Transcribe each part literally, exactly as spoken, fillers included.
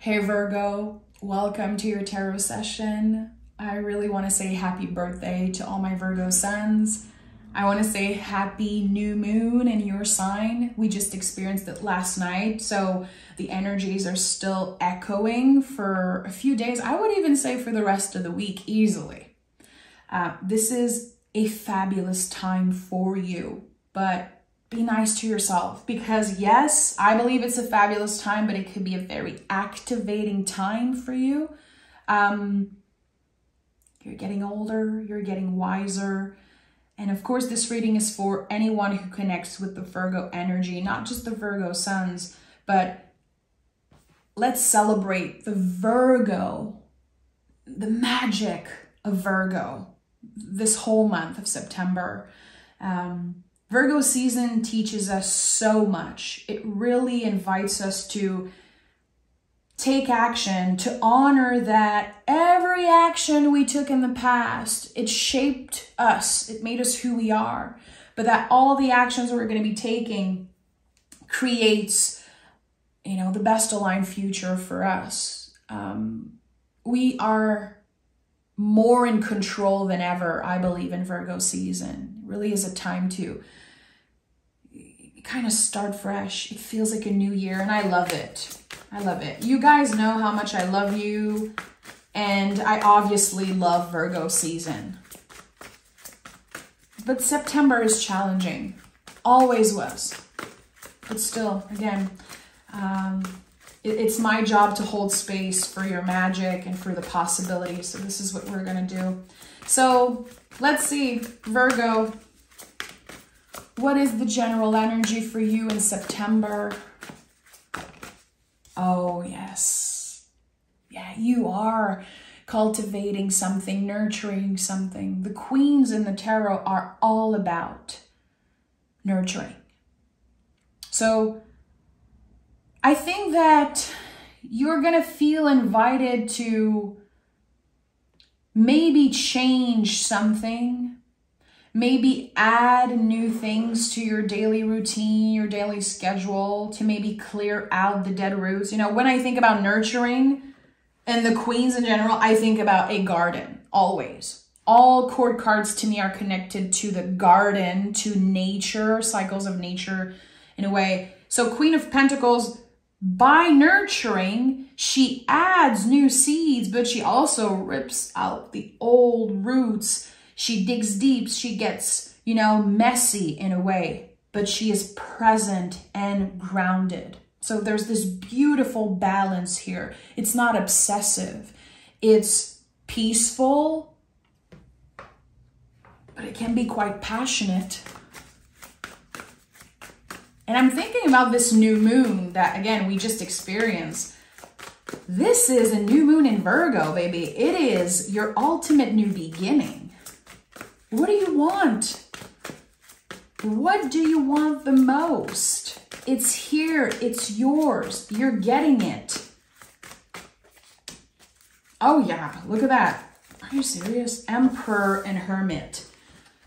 Hey Virgo, welcome to your tarot session. I really want to say happy birthday to all my Virgo sons. I want to say happy new moon in your sign. We just experienced it last night, so the energies are still echoing for a few days. I would even say for the rest of the week easily. Uh, this is a fabulous time for you, but be nice to yourself because yes, I believe it's a fabulous time, but it could be a very activating time for you. Um, you're getting older, you're getting wiser. And of course, this reading is for anyone who connects with the Virgo energy, not just the Virgo suns, but let's celebrate the Virgo, the magic of Virgo this whole month of September. Um, Virgo season teaches us so much. It really invites us to take action, to honor that every action we took in the past, it shaped us, it made us who we are, but that all the actions that we're going to be taking creates, you know, the best aligned future for us. Um, we are more in control than ever, I believe, in Virgo season. It really is a time to kind of start fresh. It feels like a new year, and I love it. I love it. You guys know how much I love you, and I obviously love Virgo season. But September is challenging. Always was. But still, again, um, it's my job to hold space for your magic and for the possibilities. So this is what we're going to do. So let's see, Virgo, what is the general energy for you in September? Oh, yes. Yeah, you are cultivating something, nurturing something. The queens in the tarot are all about nurturing. So I think that you're going to feel invited to maybe change something, maybe add new things to your daily routine, your daily schedule, to maybe clear out the dead roots. You know, when I think about nurturing and the queens in general, I think about a garden, always. All court cards to me are connected to the garden, to nature, cycles of nature in a way. So Queen of Pentacles, by nurturing, she adds new seeds, but she also rips out the old roots. She digs deep. She gets, you know, messy in a way, but she is present and grounded. So there's this beautiful balance here. It's not obsessive. It's peaceful, but it can be quite passionate. And I'm thinking about this new moon that, again, we just experienced. This is a new moon in Virgo, baby. It is your ultimate new beginning. What do you want? What do you want the most? It's here. It's yours. You're getting it. Oh, yeah. Look at that. Are you serious? Emperor and Hermit.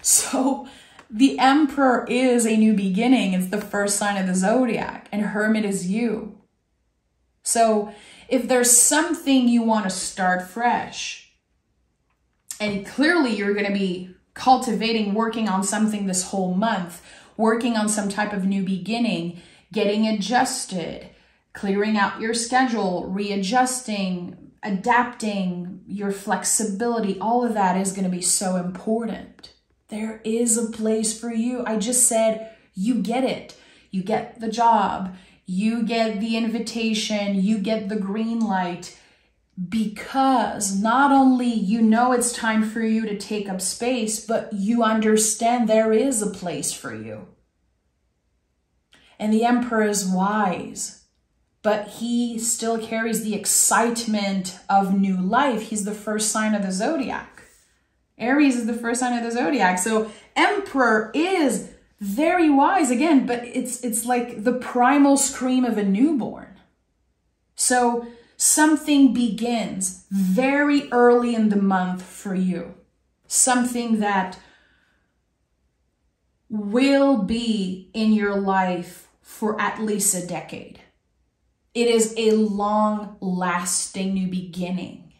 So the Emperor is a new beginning. It's the first sign of the zodiac, and Hermit is you. So if there's something you want to start fresh, and clearly you're going to be cultivating, working on something this whole month, working on some type of new beginning, getting adjusted, clearing out your schedule, readjusting, adapting your flexibility, all of that is going to be so important. There is a place for you. I just said, you get it. You get the job. You get the invitation. You get the green light because not only you know it's time for you to take up space, but you understand there is a place for you. And the Emperor is wise, but he still carries the excitement of new life. He's the first sign of the zodiac. Aries is the first sign of the zodiac. So Emperor is very wise again, but it's it's like the primal scream of a newborn. So something begins very early in the month for you. Something that will be in your life for at least a decade. It is a long-lasting new beginning.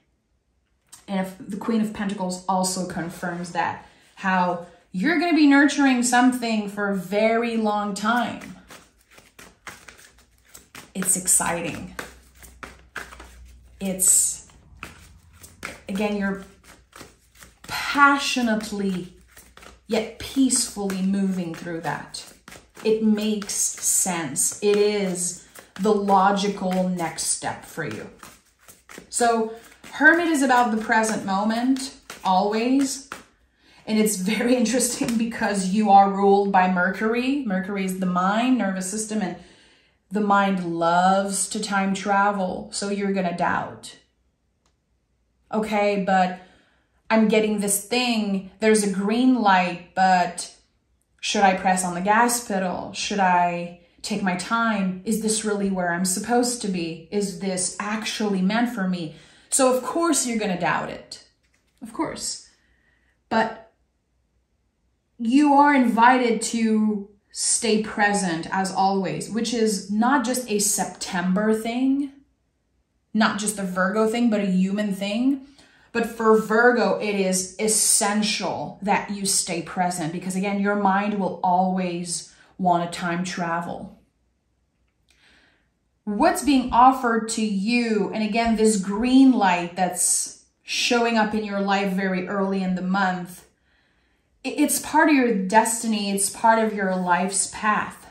And if the Queen of Pentacles also confirms that, how you're going to be nurturing something for a very long time. It's exciting. It's, again, you're passionately yet peacefully moving through that. It makes sense. It is the logical next step for you. So Hermit is about the present moment, always. And it's very interesting because you are ruled by Mercury. Mercury is the mind, nervous system, and the mind loves to time travel. So you're going to doubt. Okay, but I'm getting this thing. There's a green light, but should I press on the gas pedal? Should I take my time? Is this really where I'm supposed to be? Is this actually meant for me? So of course you're going to doubt it. Of course. But you are invited to stay present as always, which is not just a September thing, not just a Virgo thing, but a human thing. But for Virgo, it is essential that you stay present because, again, your mind will always want to time travel. What's being offered to you, and again, this green light that's showing up in your life very early in the month, it's part of your destiny. It's part of your life's path.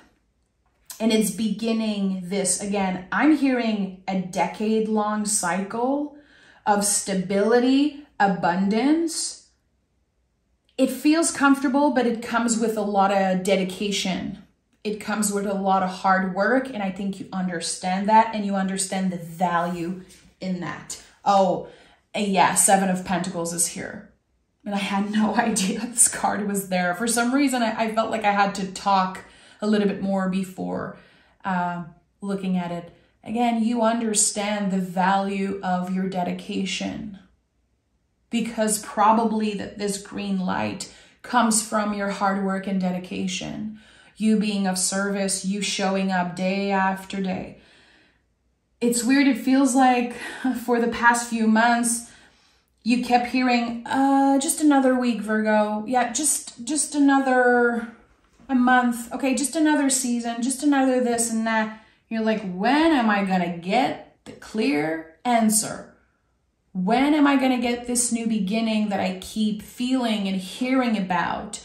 And it's beginning this, again, I'm hearing a decade-long cycle of stability, abundance. It feels comfortable, but it comes with a lot of dedication. It comes with a lot of hard work, and I think you understand that, and you understand the value in that. Oh, yeah, Seven of Pentacles is here. And I had no idea this card was there. For some reason, I, I felt like I had to talk a little bit more before uh, looking at it. Again, you understand the value of your dedication because probably that this green light comes from your hard work and dedication, you being of service, you showing up day after day. It's weird. It feels like for the past few months, you kept hearing, uh, just another week, Virgo. Yeah, just, just another a month. Okay, just another season, just another this and that. You're like, when am I going to get the clear answer? When am I going to get this new beginning that I keep feeling and hearing about?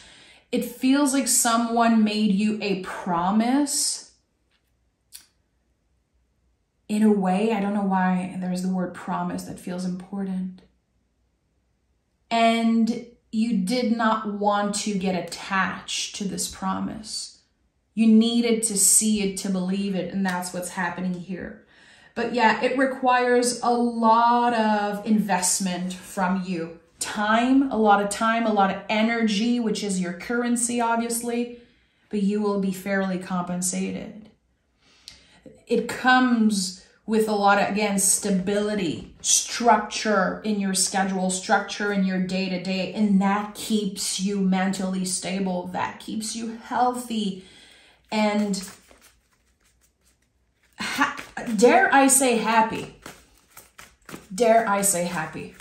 It feels like someone made you a promise. In a way, I don't know why there's the word promise that feels important. And you did not want to get attached to this promise. You needed to see it to believe it, and that's what's happening here. But yeah, it requires a lot of investment from you. Time, a lot of time, a lot of energy, which is your currency, obviously, but you will be fairly compensated. It comes with a lot of, again, stability, structure in your schedule, structure in your day-to-day, and that keeps you mentally stable. That keeps you healthy. And ha dare I say happy, dare I say happy.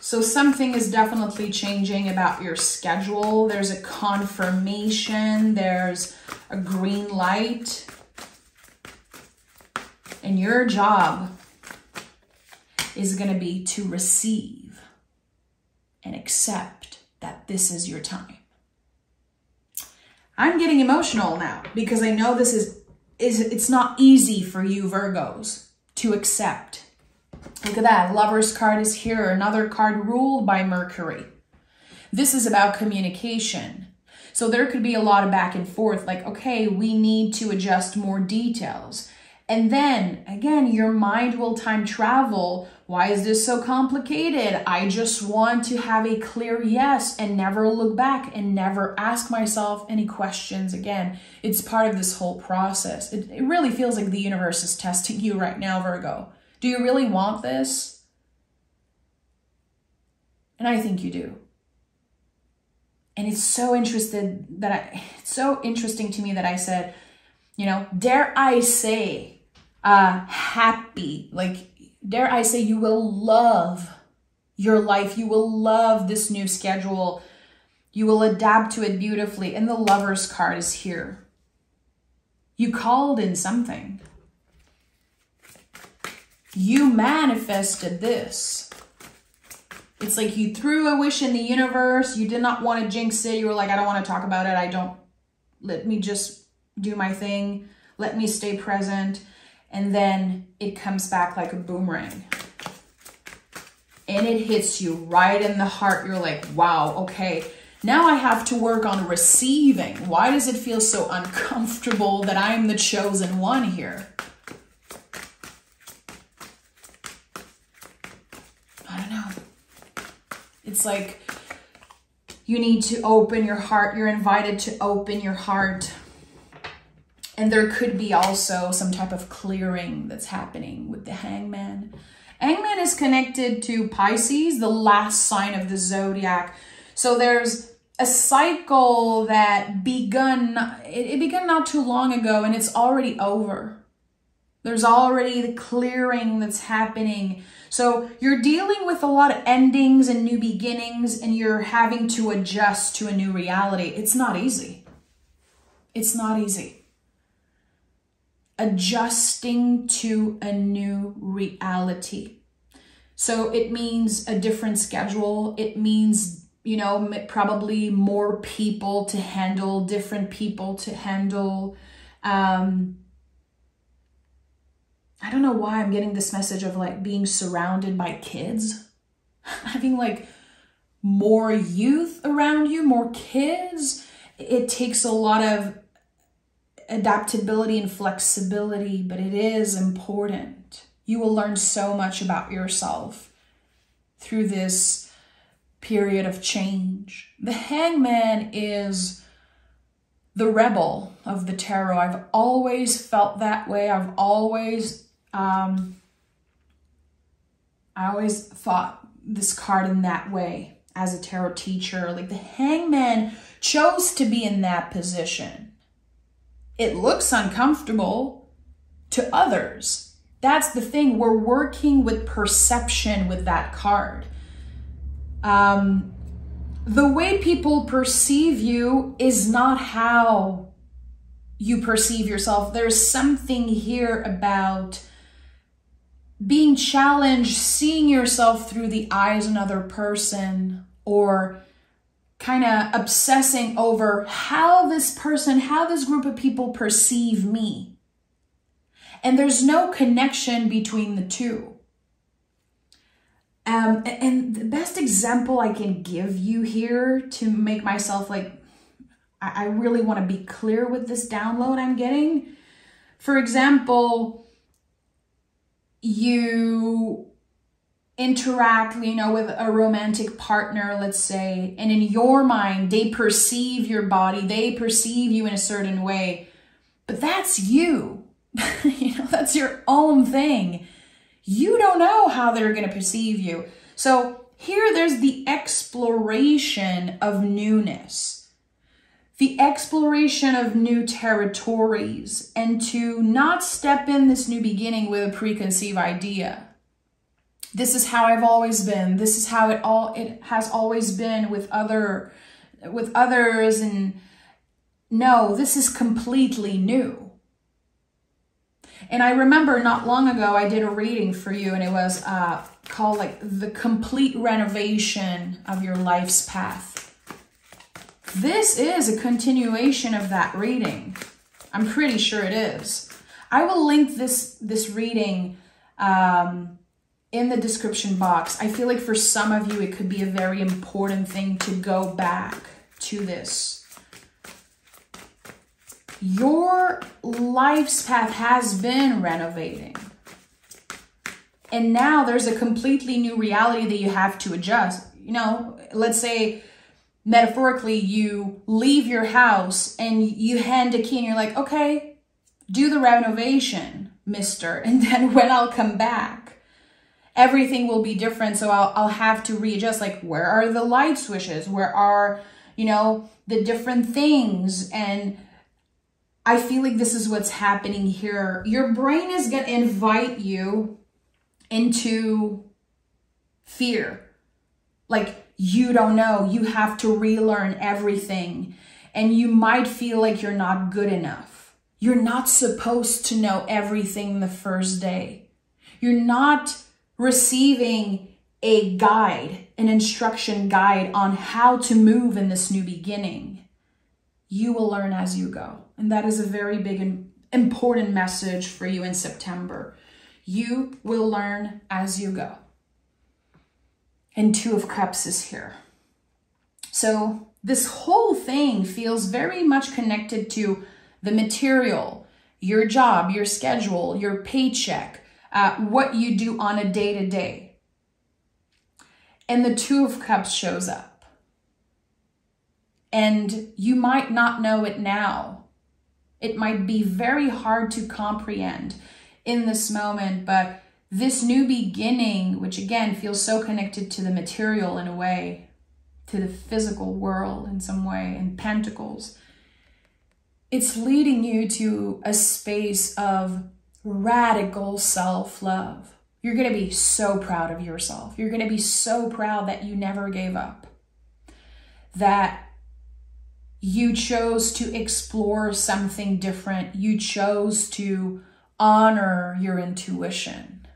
So something is definitely changing about your schedule. There's a confirmation, there's a green light and your job is going to be to receive and accept that this is your time. I'm getting emotional now because I know this is, is it's not easy for you Virgos to accept. Look at that. Lover's card is here. Another card ruled by Mercury. This is about communication. So there could be a lot of back and forth like, okay, we need to adjust more details. And then again, your mind will time travel. Why is this so complicated? I just want to have a clear yes and never look back and never ask myself any questions again. It's part of this whole process. It, it really feels like the universe is testing you right now, Virgo. Do you really want this? And I think you do. And it's so interested that I, it's so interesting to me that I said, you know, dare I say, uh, happy. Like, dare I say, you will love your life. You will love this new schedule. You will adapt to it beautifully. And the Lover's card is here. You called in something. You manifested this. It's like you threw a wish in the universe. You did not want to jinx it. You were like, I don't want to talk about it. I don't, let me just do my thing. Let me stay present. And then it comes back like a boomerang. And it hits you right in the heart. You're like, wow, okay. Now I have to work on receiving. Why does it feel so uncomfortable that I'm the chosen one here? I don't know. It's like you need to open your heart. You're invited to open your heart. And there could be also some type of clearing that's happening with the Hangman. Hangman is connected to Pisces, the last sign of the zodiac. So there's a cycle that begun, it, it began not too long ago, and it's already over. There's already the clearing that's happening. So you're dealing with a lot of endings and new beginnings, and you're having to adjust to a new reality. It's not easy. It's not easy. Adjusting to a new reality. So it means a different schedule. It means you know, probably more people to handle, different people to handle. Um, I don't know why I'm getting this message of like being surrounded by kids, having like more youth around you, more kids. It takes a lot of adaptability and flexibility, but it is important. You will learn so much about yourself through this period of change. The Hangman is the rebel of the tarot. I've always felt that way. I've always, um, I always thought this card in that way as a tarot teacher. Like the Hangman chose to be in that position. It looks uncomfortable to others. That's the thing. We're working with perception with that card. Um, the way people perceive you is not how you perceive yourself. There's something here about being challenged, seeing yourself through the eyes of another person, or kind of obsessing over how this person, how this group of people perceive me. And there's no connection between the two. Um, and the best example I can give you here to make myself like, I really want to be clear with this download I'm getting. For example, you interact, you know, with a romantic partner, let's say, and in your mind, they perceive your body, they perceive you in a certain way, but that's you, you know, that's your own thing. You don't know how they're going to perceive you. So here there's the exploration of newness, the exploration of new territories, and to not step in this new beginning with a preconceived idea. This is how I've always been. This is how it all it has always been with other with others. And no, this is completely new. And I remember not long ago, I did a reading for you, and it was uh, called like the complete renovation of your life's path. This is a continuation of that reading. I'm pretty sure it is. I will link this, this reading um, in the description box. I feel like for some of you, it could be a very important thing to go back to this. Your life's path has been renovating. And now there's a completely new reality that you have to adjust. You know, let's say metaphorically, you leave your house and you hand a key and you're like, okay, do the renovation, mister. And then when I'll come back, everything will be different. So I'll, I'll have to readjust. Like, where are the light switches? Where are, you know, the different things? And I feel like this is what's happening here. Your brain is going to invite you into fear. Like, you don't know. You have to relearn everything. And you might feel like you're not good enough. You're not supposed to know everything the first day. You're not receiving a guide, an instruction guide on how to move in this new beginning. You will learn as you go. And that is a very big and important message for you in September. You will learn as you go. And Two of Cups is here. So this whole thing feels very much connected to the material, your job, your schedule, your paycheck, uh, what you do on a day-to-day. And the Two of Cups shows up. And you might not know it now. It might be very hard to comprehend in this moment, but this new beginning, which again feels so connected to the material in a way, to the physical world in some way, and pentacles, it's leading you to a space of radical self-love. You're going to be so proud of yourself. You're going to be so proud that you never gave up, that you chose to explore something different. You chose to honor your intuition.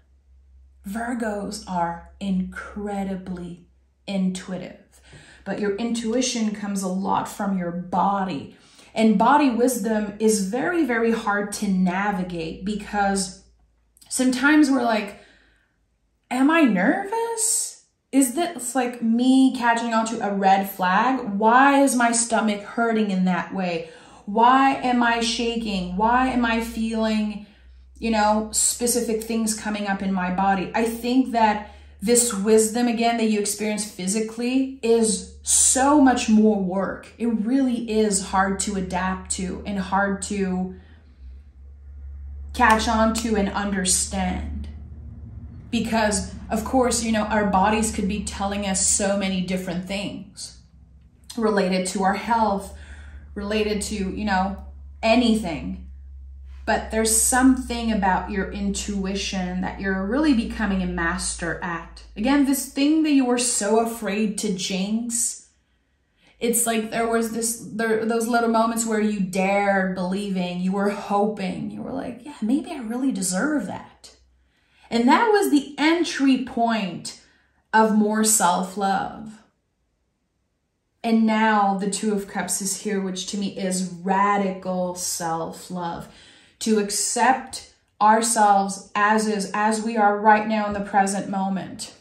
Virgos are incredibly intuitive, but your intuition comes a lot from your body, and body wisdom is very, very hard to navigate because sometimes we're like, am I nervous? Is this like me catching onto a red flag? Why is my stomach hurting in that way? Why am I shaking? Why am I feeling, you know, specific things coming up in my body? I think that this wisdom, again, that you experience physically is so much more work. It really is hard to adapt to and hard to catch on to and understand. Because, of course, you know, our bodies could be telling us so many different things related to our health, related to, you know, anything. But there's something about your intuition that you're really becoming a master at. Again, this thing that you were so afraid to jinx, it's like there was this, there, those little moments where you dared believing, you were hoping, you were like, yeah, maybe I really deserve that. And that was the entry point of more self-love. And now the Two of Cups is here, which to me is radical self-love. To accept ourselves as is, as we are right now in the present moment.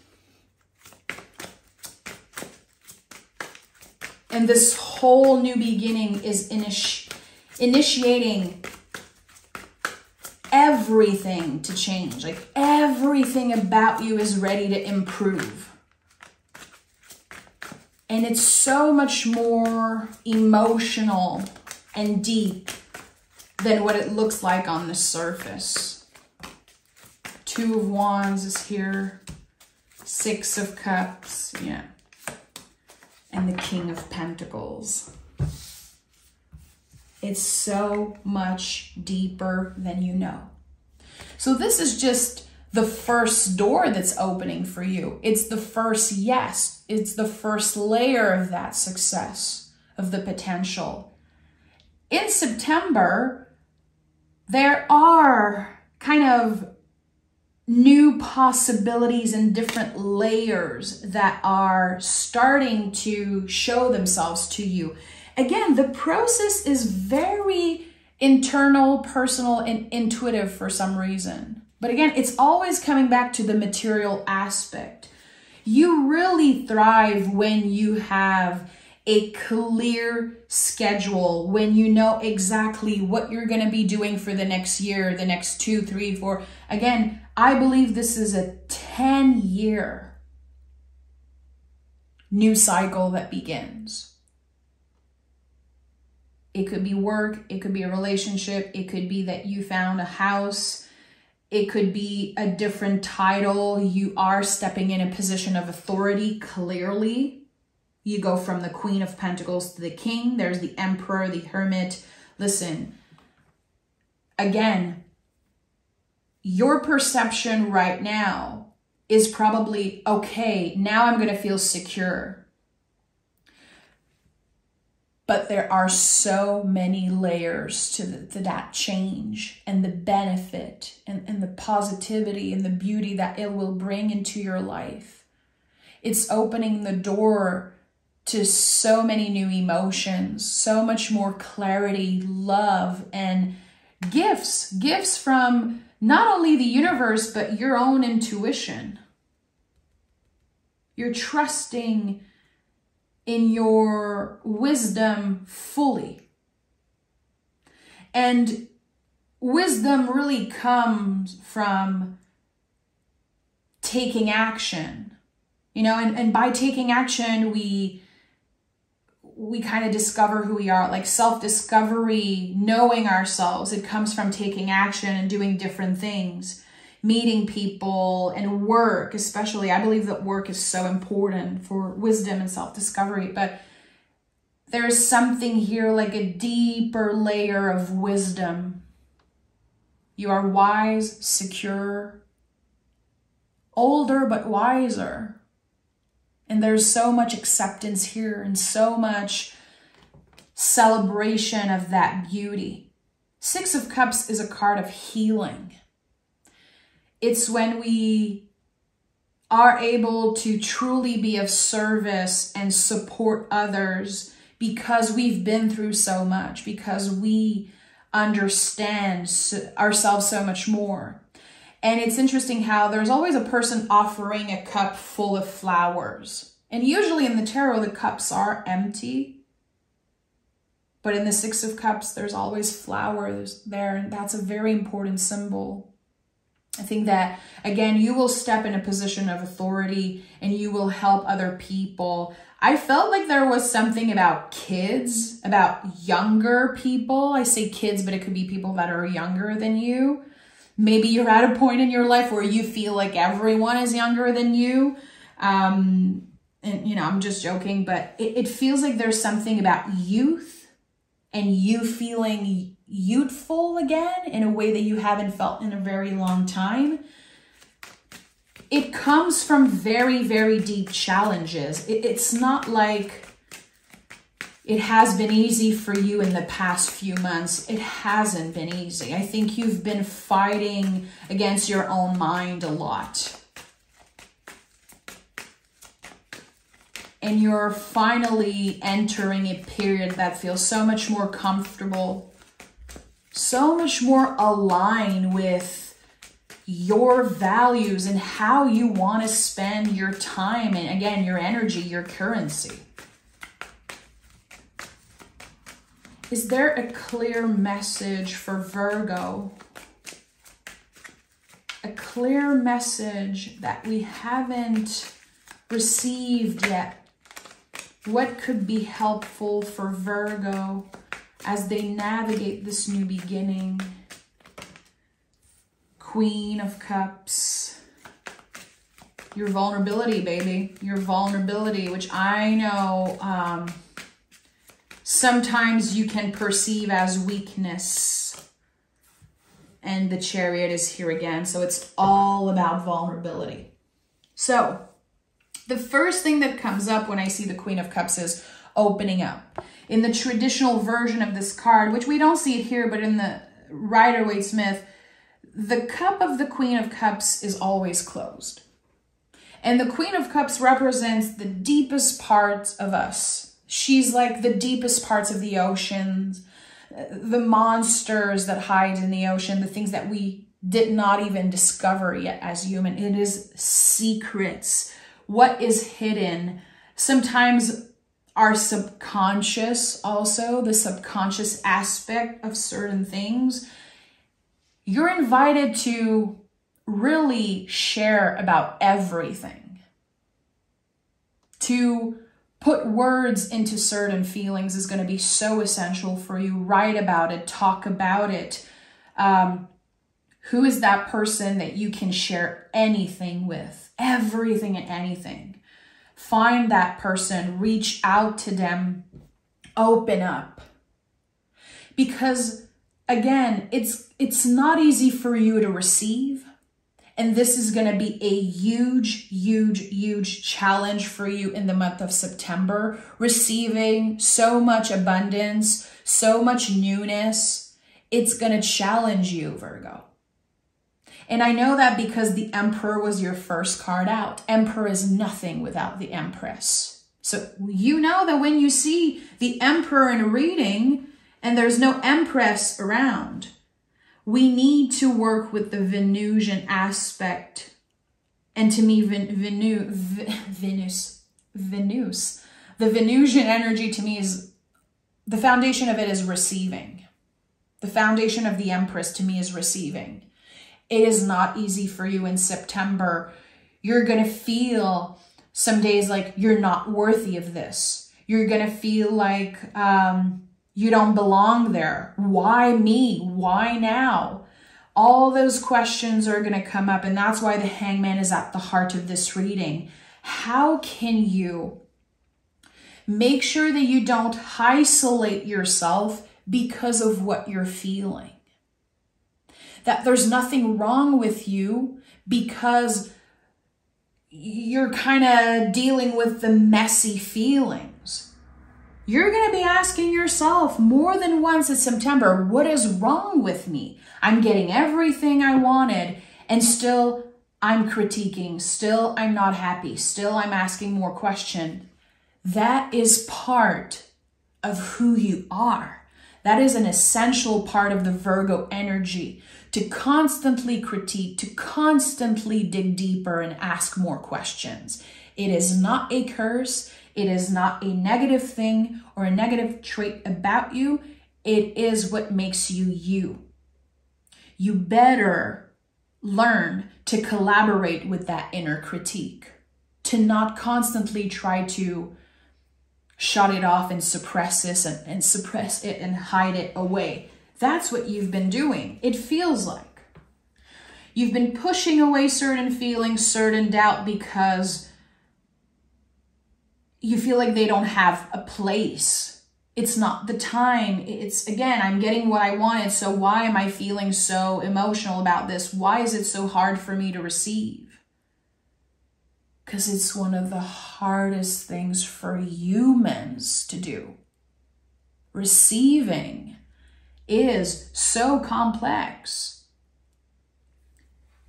And this whole new beginning is initi- initiating everything to change. Like, everything about you is ready to improve. And it's so much more emotional and deep than what it looks like on the surface. Two of Wands is here, Six of Cups, yeah, and the King of Pentacles. It's so much deeper than you know. So this is just the first door that's opening for you. It's the first yes. It's the first layer of that success, of the potential. In September, there are kind of new possibilities and different layers that are starting to show themselves to you. Again, the process is very internal, personal, and intuitive for some reason. But again, it's always coming back to the material aspect. You really thrive when you have a clear schedule, when you know exactly what you're going to be doing for the next year, the next two, three, four. Again, I believe this is a ten-year new cycle that begins. It could be work. It could be a relationship. It could be that you found a house. It could be a different title. You are stepping in a position of authority, clearly. You go from the Queen of Pentacles to the King. There's the Emperor, the Hermit. Listen, again, your perception right now is probably, okay, now I'm going to feel secure. But there are so many layers to, the, to that change and the benefit and, and the positivity and the beauty that it will bring into your life. It's opening the door to so many new emotions, so much more clarity, love, and gifts. Gifts from not only the universe, but your own intuition. You're trusting in your wisdom fully. And wisdom really comes from taking action, you know, and, and by taking action, we, we kind of discover who we are, like self-discovery, knowing ourselves. It comes from taking action and doing different things, meeting people and work, especially. I believe that work is so important for wisdom and self-discovery, but there is something here, like a deeper layer of wisdom. You are wise, secure, older, but wiser. And there's so much acceptance here and so much celebration of that beauty. Six of Cups is a card of healing. It's when we are able to truly be of service and support others because we've been through so much, because we understand ourselves so much more. And it's interesting how there's always a person offering a cup full of flowers. And usually in the tarot, the cups are empty. But in the Six of Cups, there's always flowers there. And that's a very important symbol. I think that, again, you will step in a position of authority and you will help other people. I felt like there was something about kids, about younger people. I say kids, but it could be people that are younger than you. Maybe you're at a point in your life where you feel like everyone is younger than you. Um, and, you know, I'm just joking, but it, it feels like there's something about youth and you feeling youthful again in a way that you haven't felt in a very long time. It comes from very, very deep challenges. It, it's not like it has been easy for you in the past few months. It hasn't been easy. I think you've been fighting against your own mind a lot. And you're finally entering a period that feels so much more comfortable, so much more aligned with your values and how you want to spend your time and, again, your energy, your currency. Is there a clear message for Virgo? A clear message that we haven't received yet? What could be helpful for Virgo as they navigate this new beginning? Queen of Cups. Your vulnerability, baby. Your vulnerability, which I know um, sometimes you can perceive as weakness. And the Chariot is here again. So it's all about vulnerability. So the first thing that comes up when I see the Queen of Cups is opening up. In the traditional version of this card, which we don't see it here, but in the Rider-Waite myth, the cup of the Queen of Cups is always closed. And the Queen of Cups represents the deepest parts of us. She's like the deepest parts of the oceans, the monsters that hide in the ocean, the things that we did not even discover yet as human. It is secrets, what is hidden. Sometimes our subconscious also, the subconscious aspect of certain things. You're invited to really share about everything. To put words into certain feelings is going to be so essential for you. Write about it, talk about it. Um, who is that person that you can share anything with? Everything and anything. Find that person, reach out to them, open up. Because Again, it's, it's not easy for you to receive. And this is going to be a huge, huge, huge challenge for you in the month of September. Receiving so much abundance, so much newness. It's going to challenge you, Virgo. And I know that because the Emperor was your first card out. Emperor is nothing without the Empress. So you know that when you see the Emperor in a reading and there's no Empress around, we need to work with the Venusian aspect. And to me, Ven Venu v Venus, Venus, the Venusian energy to me is, the foundation of it is receiving. The foundation of the Empress to me is receiving. It is not easy for you in September. You're going to feel some days like you're not worthy of this. You're going to feel like um, you don't belong there. Why me? Why now? All those questions are going to come up. And that's why the Hangman is at the heart of this reading. How can you make sure that you don't isolate yourself because of what you're feeling? That there's nothing wrong with you because you're kind of dealing with the messy feelings. You're going to be asking yourself more than once in September, what is wrong with me? I'm getting everything I wanted and still I'm critiquing. Still I'm not happy. Still I'm asking more questions. That is part of who you are. That is an essential part of the Virgo energy, to constantly critique, to constantly dig deeper and ask more questions. It is not a curse. It is not a negative thing or a negative trait about you. It is what makes you you. You better learn to collaborate with that inner critique, to not constantly try to shut it off and suppress this and, and suppress it and hide it away. That's what you've been doing. It feels like you've been pushing away certain feelings, certain doubt, because you feel like they don't have a place. It's not the time. It's, again, I'm getting what I wanted. So why am I feeling so emotional about this? Why is it so hard for me to receive? Because it's one of the hardest things for humans to do. Receiving is so complex.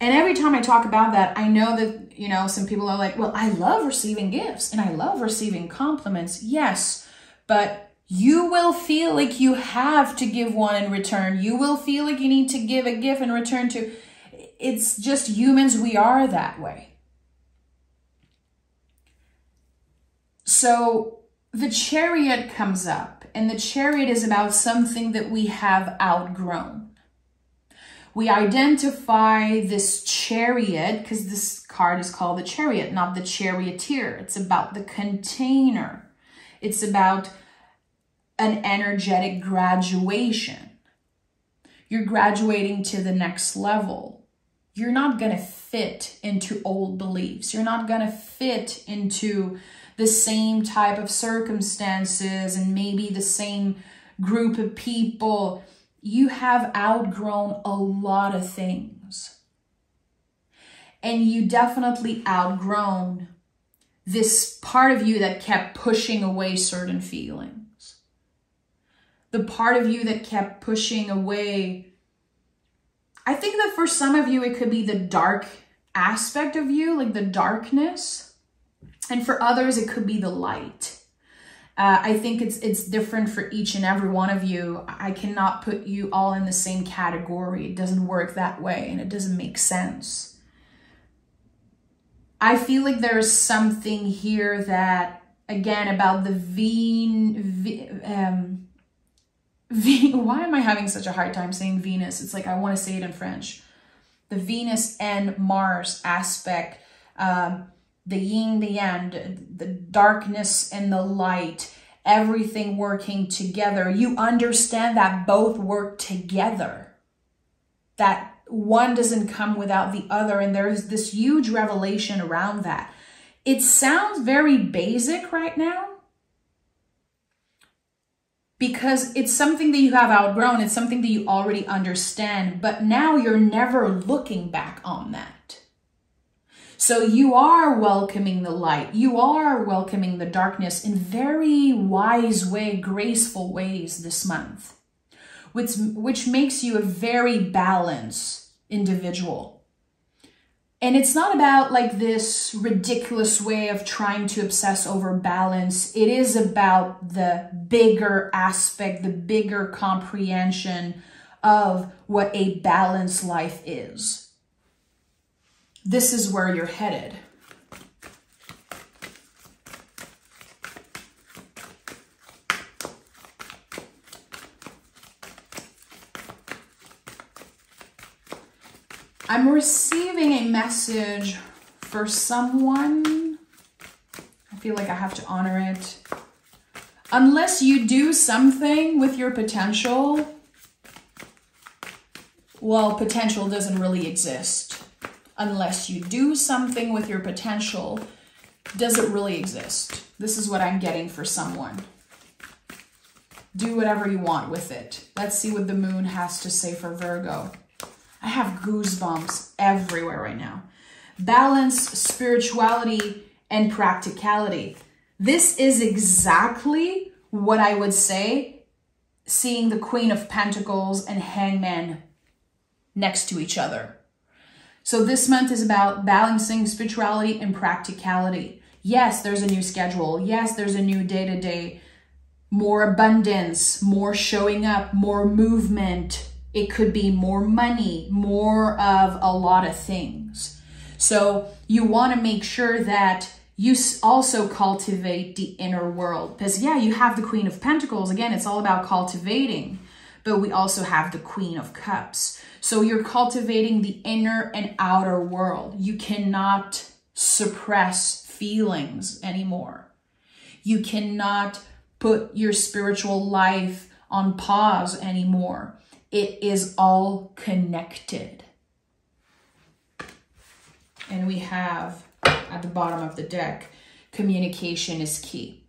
And every time I talk about that, I know that, you know, some people are like, well, I love receiving gifts and I love receiving compliments. Yes, but you will feel like you have to give one in return. You will feel like you need to give a gift in return to. It's just humans. We are that way. So the Chariot comes up, and the Chariot is about something that we have outgrown. We identify this Chariot because this card is called the Chariot, not the Charioteer. It's about the container. It's about an energetic graduation. You're graduating to the next level. You're not going to fit into old beliefs. You're not going to fit into the same type of circumstances and maybe the same group of people. You have outgrown a lot of things. And you definitely outgrown this part of you that kept pushing away certain feelings. The part of you that kept pushing away. I think that for some of you, it could be the dark aspect of you, like the darkness. And for others, it could be the light. Uh, I think it's it's different for each and every one of you. I cannot put you all in the same category. It doesn't work that way, and it doesn't make sense. I feel like there is something here that, again, about the Ven... V, um, v, why am I having such a hard time saying Venus? It's like I want to say it in French. The Venus and Mars aspect. Um, The yin, the yang, the darkness and the light, everything working together. You understand that both work together. That one doesn't come without the other. And there is this huge revelation around that. It sounds very basic right now. because it's something that you have outgrown. It's something that you already understand, but now you're never looking back on that. So you are welcoming the light. You are welcoming the darkness in very wise way, graceful ways this month, which, which makes you a very balanced individual. And it's not about like this ridiculous way of trying to obsess over balance. It is about the bigger aspect, the bigger comprehension of what a balanced life is. This is where you're headed. I'm receiving a message for someone. I feel like I have to honor it. Unless you do something with your potential, well, potential doesn't really exist. Unless you do something with your potential, does it really exist? This is what I'm getting for someone. Do whatever you want with it. Let's see what the moon has to say for Virgo. I have goosebumps everywhere right now. Balance, spirituality, and practicality. This is exactly what I would say, seeing the Queen of Pentacles and Hangman next to each other. So this month is about balancing spirituality and practicality. Yes, there's a new schedule. Yes, there's a new day-to-day, more abundance, more showing up, more movement. It could be more money, more of a lot of things. So you want to make sure that you also cultivate the inner world. Because yeah, you have the Queen of Pentacles. Again, it's all about cultivating. But we also have the Queen of Cups. So you're cultivating the inner and outer world. You cannot suppress feelings anymore. You cannot put your spiritual life on pause anymore. It is all connected. And we have at the bottom of the deck, communication is key,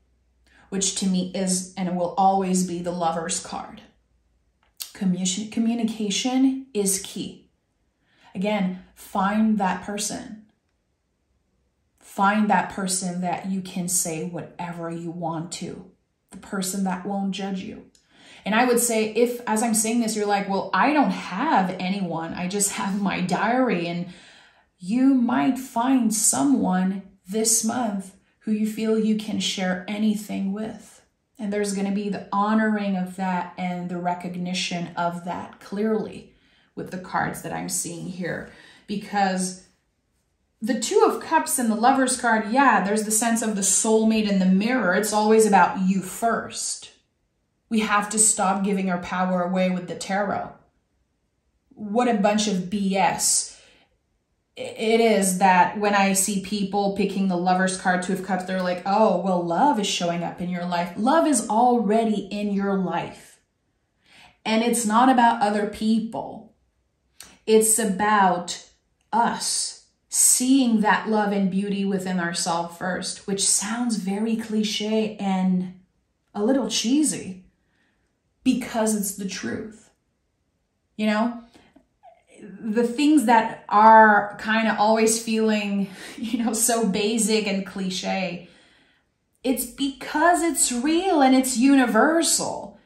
which to me is and will always be the Lover's card. Commun- communication is key. Again, find that person. Find that person that you can say whatever you want to, the person that won't judge you. And I would say if, as I'm saying this, you're like, well, I don't have anyone. I just have my diary. And you might find someone this month who you feel you can share anything with. And there's going to be the honoring of that and the recognition of that clearly with the cards that I'm seeing here. Because the Two of Cups and the Lover's card, yeah, there's the sense of the soulmate in the mirror. It's always about you first. We have to stop giving our power away with the tarot. What a bunch of B S it is that when I see people picking the Lover's card, Two of Cups, they're like, oh, well, love is showing up in your life. Love is already in your life. And it's not about other people. It's about us seeing that love and beauty within ourselves first, which sounds very cliche and a little cheesy. Because it's the truth. You know, the things that are kind of always feeling, you know, so basic and cliche, it's because it's real and it's universal.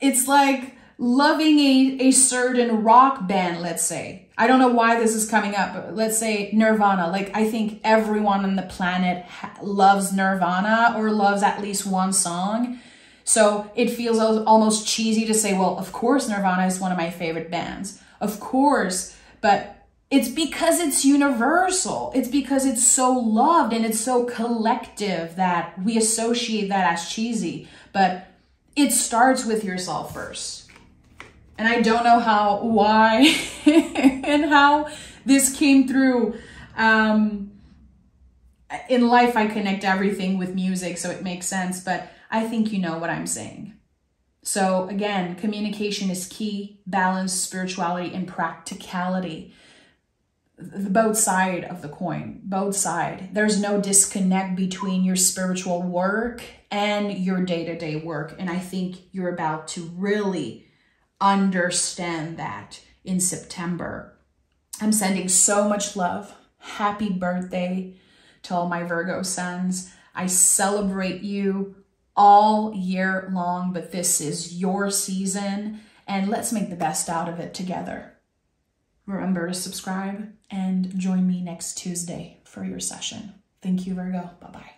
It's like loving a, a certain rock band, let's say. I don't know why this is coming up, but let's say Nirvana. Like, I think everyone on the planet loves Nirvana or loves at least one song. So it feels almost cheesy to say, well, of course, Nirvana is one of my favorite bands. Of course, but it's because it's universal. It's because it's so loved and it's so collective that we associate that as cheesy. But it starts with yourself first. And I don't know how, why, and how this came through. Um, in life, I connect everything with music, so it makes sense. But I think you know what I'm saying. So again, communication is key, balance, spirituality, and practicality. the both side of the coin, both side. There's no disconnect between your spiritual work and your day-to-day work. And I think you're about to really understand that in September. I'm sending so much love. Happy birthday to all my Virgo sons. I celebrate you all year long, but this is your season and let's make the best out of it together. Remember to subscribe and join me next Tuesday for your session. Thank you, Virgo. Bye-bye.